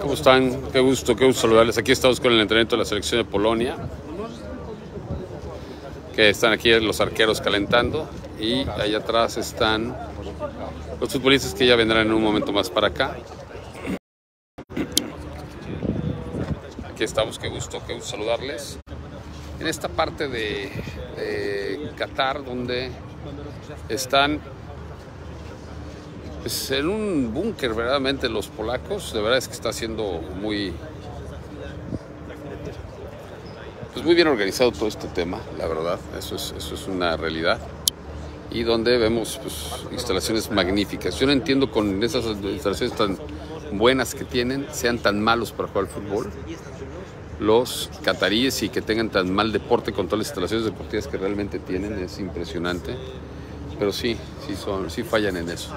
¿Cómo están? Qué gusto saludarles. Aquí estamos con el entrenamiento de la selección de Polonia. Que están aquí los arqueros calentando. Y allá atrás están los futbolistas que ya vendrán en un momento más para acá. Aquí estamos, qué gusto saludarles. En esta parte de Qatar, donde están pues, en un búnker verdaderamente los polacos. De verdad es que está siendo muy bien organizado todo este tema, la verdad, eso es una realidad. Y donde vemos pues, instalaciones magníficas. Yo no entiendo con esas instalaciones tan buenas que tienen, sean tan malos para jugar al fútbol los cataríes y que tengan tan mal deporte con todas las instalaciones deportivas que realmente tienen, es impresionante. Pero sí fallan en eso.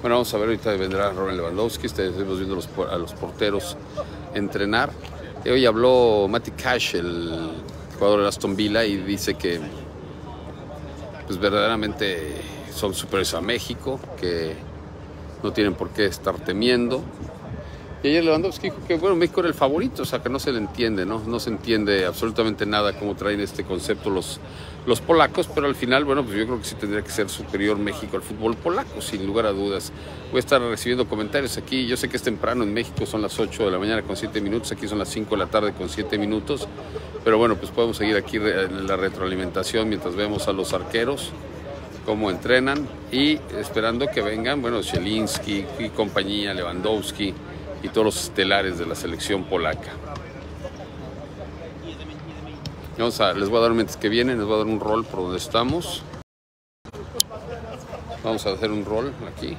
Bueno, vamos a ver, ahorita vendrá Roman Lewandowski, estamos viendo a los porteros entrenar. Hoy habló Matty Cash, el jugador de Aston Villa, y dice que pues verdaderamente son superiores a México, que no tienen por qué estar temiendo. Y ayer Lewandowski dijo que bueno, México era el favorito, o sea que no se le entiende, no se entiende absolutamente nada cómo traen este concepto los polacos, pero al final, bueno, pues yo creo que sí tendría que ser superior México al fútbol polaco, sin lugar a dudas. Voy a estar recibiendo comentarios aquí, yo sé que es temprano en México, son las 8 de la mañana con 7 minutos, aquí son las 5 de la tarde con 7 minutos, pero bueno, pues podemos seguir aquí en la retroalimentación mientras vemos a los arqueros cómo entrenan y esperando que vengan, bueno, Zielinski y compañía, Lewandowski y todos los estelares de la selección polaca. Les voy a dar mientras que vienen, les voy a dar un rol por donde estamos. Vamos a hacer un rol aquí.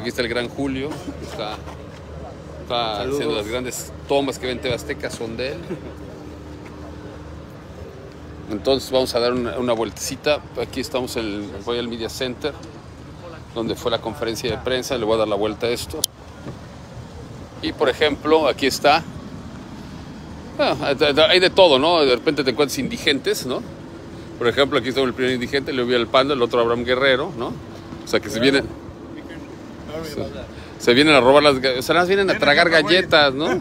Aquí está el gran Julio, que está haciendo las grandes tomas que ven en TV Azteca, son de él. Entonces vamos a dar una vueltecita. Aquí estamos en el Royal Media Center, donde fue la conferencia de prensa. Le voy a dar la vuelta a esto. Y por ejemplo, aquí está. Hay de todo, ¿no? De repente te encuentras indigentes, ¿no? Por ejemplo, aquí está el primer indigente, le vi al Panda, el otro Abraham Guerrero, ¿no? O sea que se vienen a robar las galletas, o sea, vienen a tragar galletas, ¿no? O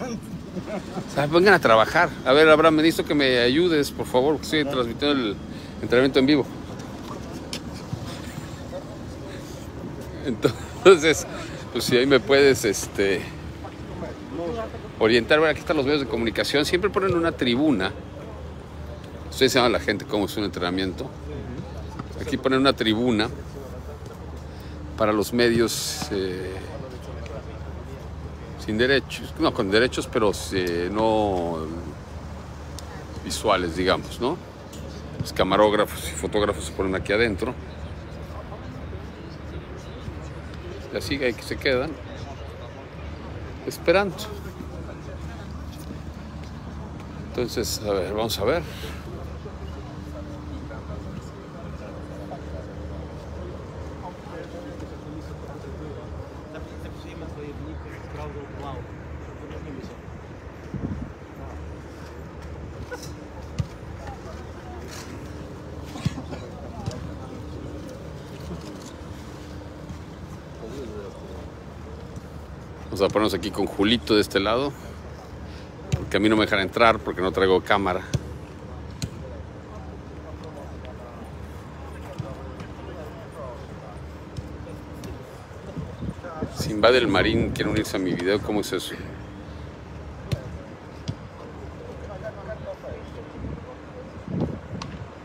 sea, vengan a trabajar. A ver, Abraham, me necesito que me ayudes, por favor, porque estoy transmitiendo el entrenamiento en vivo. Entonces, pues si ahí me puedes orientar. Bueno, aquí están los medios de comunicación, siempre ponen una tribuna. Ustedes saben a la gente cómo es un entrenamiento. Aquí ponen una tribuna para los medios sin derechos, no, con derechos, pero no visuales, digamos, ¿no? Los camarógrafos y fotógrafos se ponen aquí adentro. Y así ahí se quedan esperando. Entonces, a ver, vamos a ver. Vamos a ponernos aquí con Julito de este lado, porque a mí no me dejan entrar porque no traigo cámara. Si invade el marín, quieren unirse a mi video, ¿cómo es eso?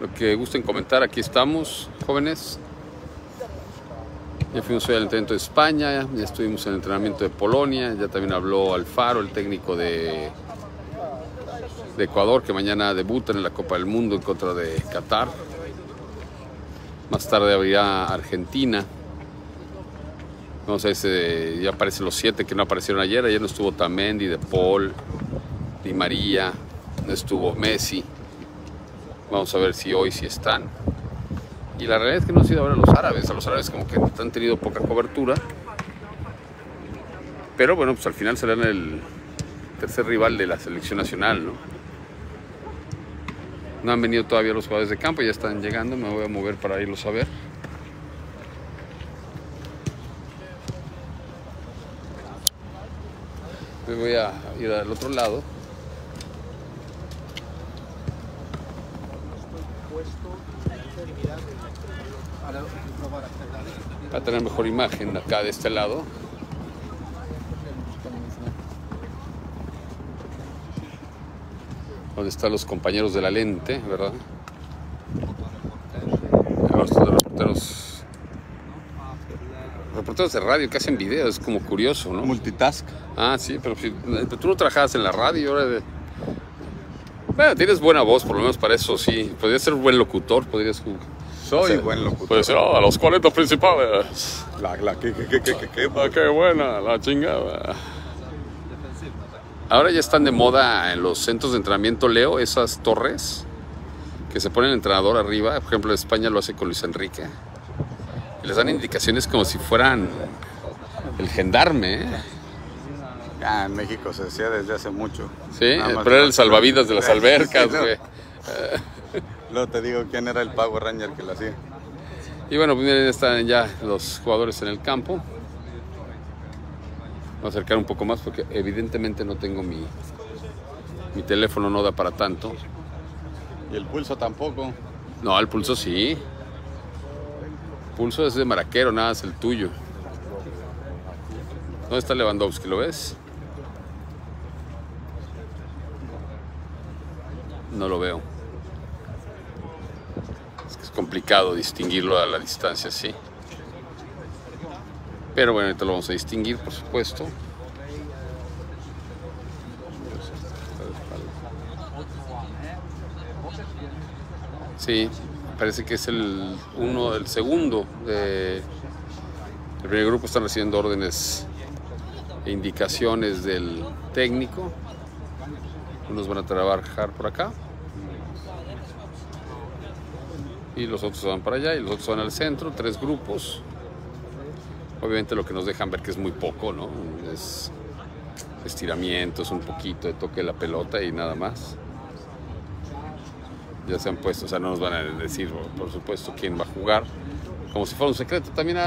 Lo que gusten comentar, aquí estamos, jóvenes. Ya fuimos hoy al entrenamiento de España, ya estuvimos en el entrenamiento de Polonia, ya también habló Alfaro, el técnico de Ecuador, que mañana debutan en la Copa del Mundo en contra de Qatar. Más tarde abrirá Argentina. Vamos a ver, ya aparecen los 7 que no aparecieron ayer. Ayer no estuvo Tamendi, De Paul, Di María, no estuvo Messi. Vamos a ver si hoy sí están. Y la realidad es que no han sido ahora a los árabes como que han tenido poca cobertura. Pero bueno, pues al final serán el tercer rival de la selección nacional, ¿no? No han venido todavía los jugadores de campo, ya están llegando, me voy a mover para irlos a ver. Me voy a ir al otro lado. Para tener mejor imagen acá de este lado. Donde están los compañeros de la lente, ¿verdad? Reporteros de radio que hacen videos, es como curioso, ¿no? Multitask. Ah, sí, pero tú no trabajabas en la radio, ahora de... Bueno, tienes buena voz, por lo menos para eso, sí. Podrías ser un buen locutor, podrías... Soy buen locutor. Puede ser, a los 40 principales. Qué buena, la chingada. Ahora ya están de moda en los centros de entrenamiento, Leo, esas torres que se ponen el entrenador arriba. Por ejemplo, España lo hace con Luis Enrique. Y les dan indicaciones como si fueran el gendarme. Ya en México se decía desde hace mucho. Sí, pero era el salvavidas de las albercas, güey. Luego te digo quién era el Power Ranger que lo hacía. Y bueno, pues miren, están ya los jugadores en el campo. Voy a acercar un poco más porque evidentemente no tengo mi teléfono, no da para tanto. ¿Y el pulso tampoco? No, el pulso sí. El pulso es de maraquero, nada, es el tuyo. ¿Dónde está Lewandowski? ¿Lo ves? No lo veo. Es que es complicado distinguirlo a la distancia, sí. Pero bueno, ahorita lo vamos a distinguir, por supuesto. Sí, parece que es el segundo. El primer grupo están recibiendo órdenes e indicaciones del técnico. Unos van a trabajar por acá. Y los otros van para allá y los otros van al centro. 3 grupos. Obviamente lo que nos dejan ver que es muy poco, ¿no? Es estiramientos, un poquito de toque de la pelota y nada más. Ya se han puesto, o sea, no nos van a decir, por supuesto, quién va a jugar. Como si fuera un secreto, también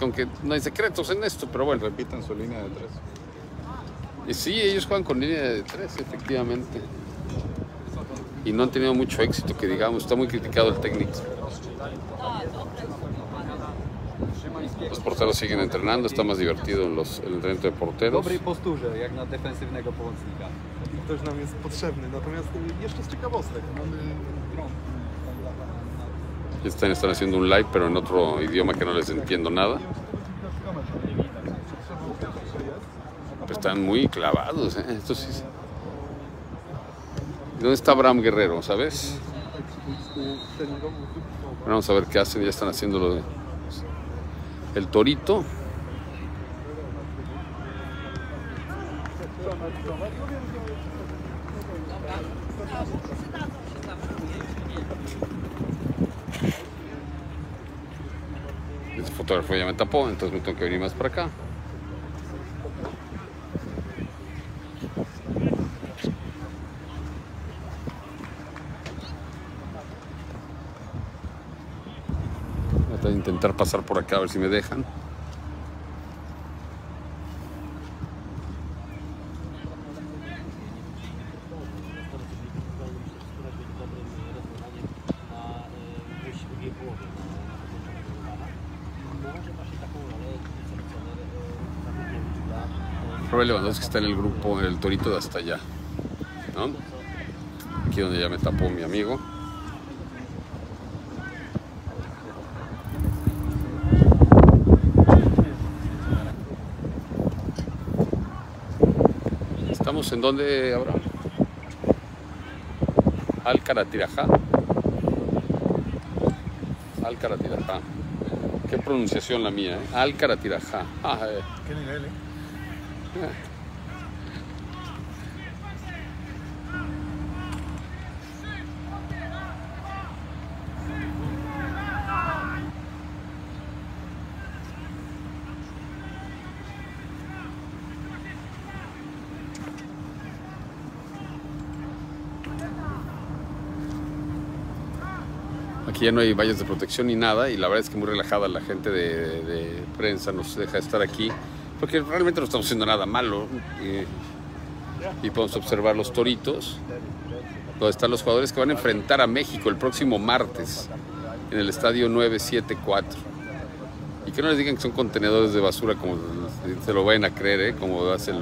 con que no hay secretos en esto, pero bueno. Repitan su línea de 3. Y sí, ellos juegan con línea de 3, efectivamente. Y no han tenido mucho éxito, que digamos, está muy criticado el técnico. Los porteros siguen entrenando, está más divertido el entrenamiento de porteros. Están haciendo un live, pero en otro idioma que no les entiendo nada. Pero están muy clavados, ¿eh? Esto sí. ¿Dónde está Abraham Guerrero, sabes? Bueno, vamos a ver qué hacen, ya están haciendo lo de... El torito. Este fotógrafo ya me tapó, entonces me tengo que venir más para acá. Intentar pasar por acá a ver si me dejan. Roman Lewandowski está en el grupo, en el torito de hasta allá, ¿no? Aquí donde ya me tapó mi amigo. ¿En dónde, Abraham? Alcaratirajá. Qué pronunciación la mía, ¿eh? Alcaratirajá. Ah, qué nivel, ¿eh? Aquí ya no hay vallas de protección ni nada, y la verdad es que muy relajada la gente de prensa nos deja estar aquí porque realmente no estamos haciendo nada malo. Y podemos observar los toritos, donde están los jugadores que van a enfrentar a México el próximo martes en el Estadio 974. Y que no les digan que son contenedores de basura, como se lo vayan a creer, ¿eh? Como hacen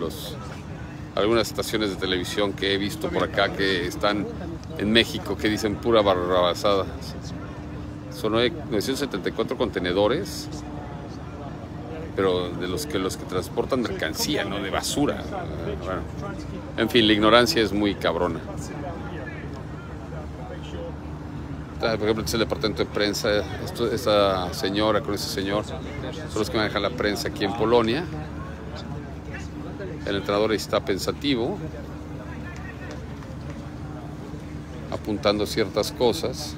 algunas estaciones de televisión que he visto por acá, que están en México, que dicen pura barrabasada. Son 974 contenedores, pero de los que transportan mercancía, no de basura. Bueno, en fin, la ignorancia es muy cabrona. Por ejemplo, es el departamento de prensa. Esta señora con ese señor son los que manejan la prensa aquí en Polonia. El entrenador ahí está pensativo, apuntando ciertas cosas.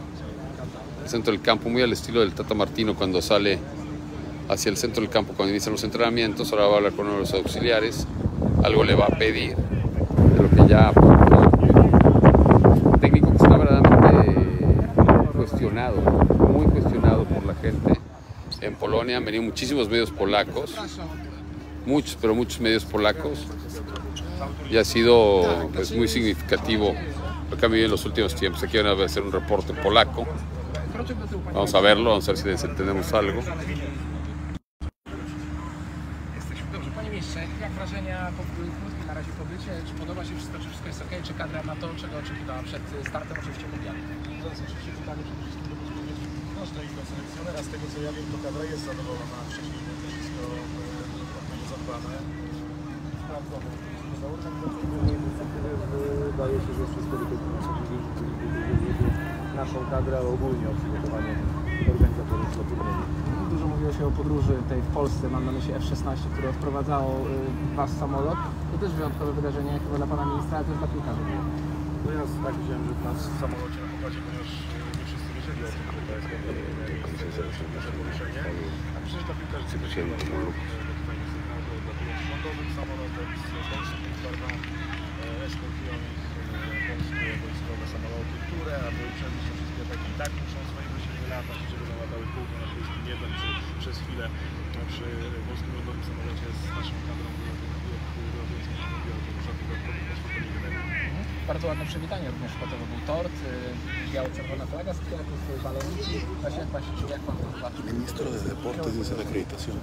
El centro del campo, muy al estilo del Tata Martino cuando sale hacia el centro del campo cuando inician los entrenamientos. Ahora va a hablar con uno de los auxiliares, algo le va a pedir de lo que ya el técnico, que está verdaderamente cuestionado, muy cuestionado por la gente en Polonia. Han venido muchísimos medios polacos, muchos, pero muchos medios polacos, y ha sido pues muy significativo lo que han vivido en los últimos tiempos. Aquí van a hacer un reporte polaco, vamos a verlo, vamos a ver si les entendemos algo. Naszą kadrę, ogólnie o przygotowanie organizatorów do turnieju. Dużo mówiło się o podróży tej w Polsce, mam na myśli F-16, które odprowadzało wasz samolot. To też wyjątkowe wydarzenie, chyba dla pana ministra, ale też dla piłkarzy. No ja tak widziałem, że nas w samolocie na pokładzie, ponieważ nie wszyscy wiedzieli o tym, że to jest nasze poruszenie. A przecież dla piłkarzy się przyjemno, bo tutaj jest rządowym samolotem z polską flagą, eskortującym polskie wojskowe samoloty, które aby przebyć wszystkie ataki, tak muszą swojego się wylatać, żeby naładowały kółko na polski niebem, czy przez chwilę przy polskim lądowym samolocie z naszą kadrą Bardzo ładne przywitanie również hotelowe. Był tort, biało-czerwona flaga z kwiatów, baloniki. Właśnie jak pan to zobaczył? Ministro de Deportes dice la acreditación.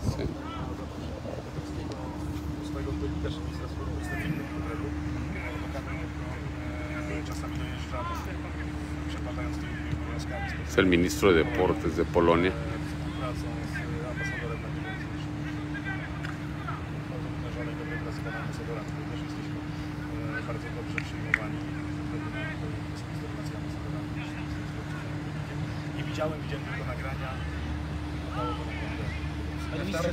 Es el ministro de Deportes de Polonia.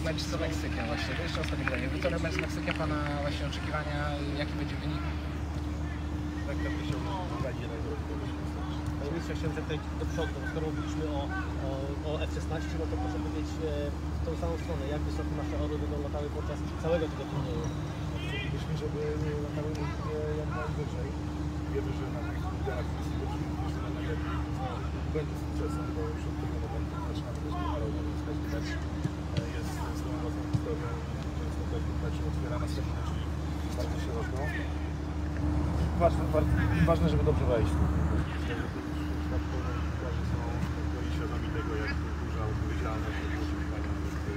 Mecz z Meksykiem właśnie, to jeszcze ostatnie pytanie. Wtorek mecz z Meksykiem, pana właśnie oczekiwania, jaki będzie wynik? Tak, tak by się udaje. Panie ministrze, chciałem zapytać do przodu, skoro mówiliśmy o F-16, no to proszę powiedzieć w tą samą stronę, jak wysoko nasze orły będą latały podczas całego tego turnieju. Chcielibyśmy, żeby latały jak najwyżej. Wiemy, że na tych studiach jest najlepiej. Będzie współczesny, bo już od tego momentu zaczyna być mecz. Ważne, żeby dobrze wejść. Boi świadomi tego, jak duża odpowiedzialność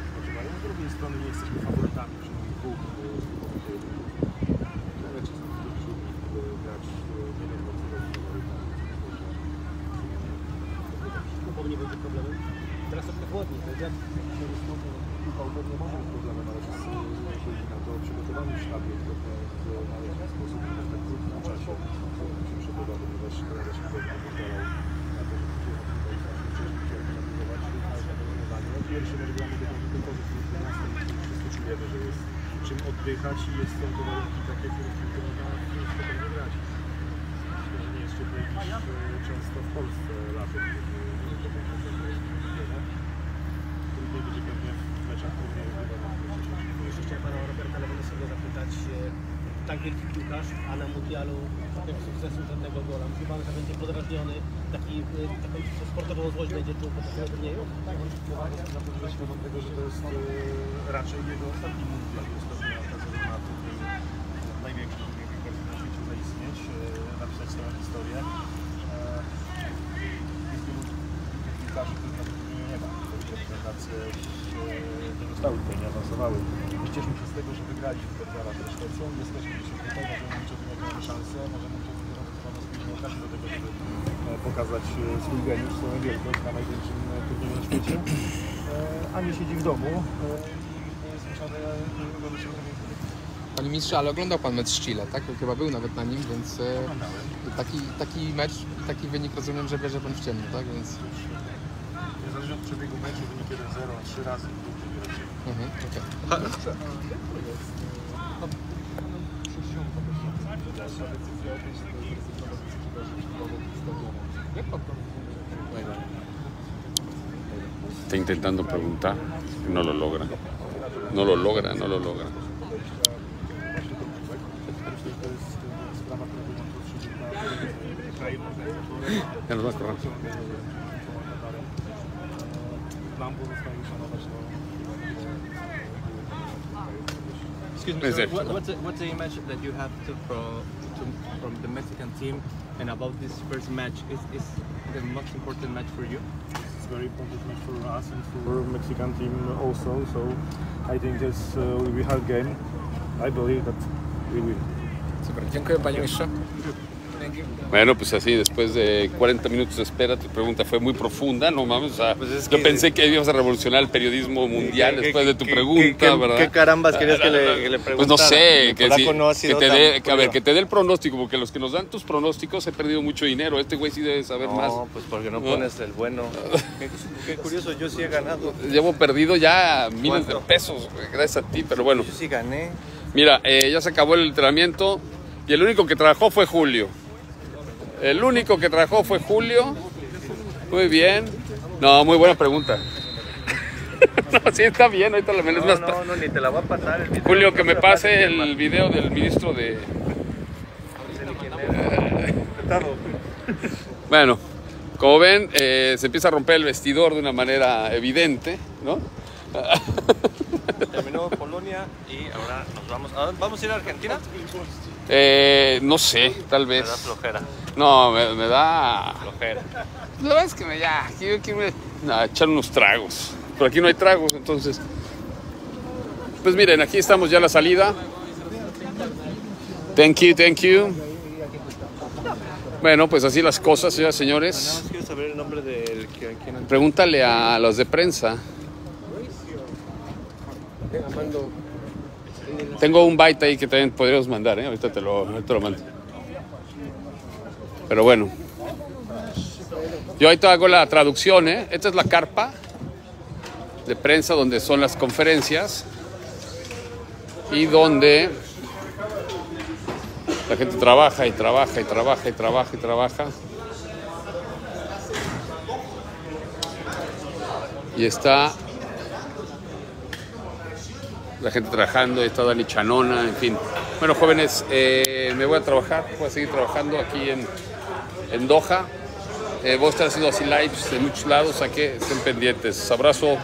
spoczywają. Z drugiej strony nie jesteśmy faworytami, przynajmniej dwóch gracz nie wiem, bo to nie będzie problemem. Teraz trochę chłodniej, będzie nie może być problemem, ale wszyscy na to przygotowamy sztabie, na jakiś sposób w tak krótkim czasie się przebywa, ponieważ kolega się pozwalał na to, żeby przygotować pierwszy regulamin do końca, wszyscy czujemy, że jest czym oddychać i jest są to warunki takie, które można grać. Myślę, że nie jest cieplej niż często w Polsce latem. Trudniej będzie pewnie w meczach Chciałem pana Roberta Lewandowskiego zapytać, tak wielki piłkarz, a na mundialu takiego sukcesu żadnego gola. Myślę, pan, że będzie podrażniony, taką sportową złość będzie czuł po tym turnieju? Tak, oczywiście, że to jest raczej jego ostatni mundial jest to na tym największym, jakiego w świecie zaistnieć, napisać swoją historię. Jest wielu piłkarzy, których na tym nie ma, bo te reprezentacje nie dostały tutaj, nie awansowały. Cieszmy się z tego, że wygrali w Qatarze ze Szwecją. Jesteśmy dzisiaj tutaj, możemy mieć odmienną szansę, możemy mieć odmienną okazję do tego, żeby pokazać swój geniusz, swoją wielkość na największym turnieju na świecie. Ani siedzi w domu i nie jest zmuszony do wyciągnięcia. Panie ministrze, ale oglądał pan mecz z Chile, tak? Chyba był nawet na nim, więc taki mecz, taki wynik rozumiem, że bierze pan w ciemno, tak? Więc... Niezależnie od przebiegu meczu, wynik 1-0, 3 razy. Está intentando preguntar, no lo logra, no lo logra. Ya nos va a correr. Excuse me, sir, what's the image that you have from the Mexican team and about this first match? Is the most important match for you? It's a very important match for us and for Mexican team also. So I think this will be a hard game. I believe that we will. Super. Dziękuję, panie ministrze. Bueno, pues así, después de 40 minutos de espera, tu pregunta fue muy profunda, no mames, o sea, pues es que, yo pensé que íbamos a revolucionar el periodismo mundial después de tu pregunta, ¿verdad? ¿Qué carambas querías que le preguntara? Pues no sé, que te dé el pronóstico, porque los que nos dan tus pronósticos he perdido mucho dinero, este güey sí debe saber más. No, pues porque no pones el bueno. Qué curioso, yo sí he ganado. Llevo perdido ya miles de pesos, gracias a ti, pero bueno. Yo sí gané. Mira, ya se acabó el entrenamiento y el único que trabajó fue Julio. Muy bien. No, muy buena pregunta. No, sí, está bien. Ahorita le menos más. No, ni te la va a pasar. Julio, que me pase el video del ministro de... Bueno, como ven, se empieza a romper el vestidor de una manera evidente, ¿no? Terminó Polonia y ahora nos vamos. ¿Vamos a ir a Argentina? No sé, tal vez. Me da flojera. No, me da flojera. La verdad es que echar unos tragos. Pero aquí no hay tragos, entonces. Pues miren, aquí estamos ya a la salida. Thank you. Bueno, pues así las cosas, señoras y señores. Quiero saber el nombre del... Pregúntale a los de prensa. Tengo un byte ahí que también podríamos mandar, ¿eh? Ahorita te lo mando. Pero bueno. Yo ahorita hago la traducción, ¿eh? Esta es la carpa de prensa donde son las conferencias y donde la gente trabaja. Y está... La gente trabajando, está Dani Chanona, en fin. Bueno, jóvenes, me voy a trabajar, voy a seguir trabajando aquí en Doha. Voy a estar haciendo así lives de muchos lados, a que estén pendientes. Abrazo.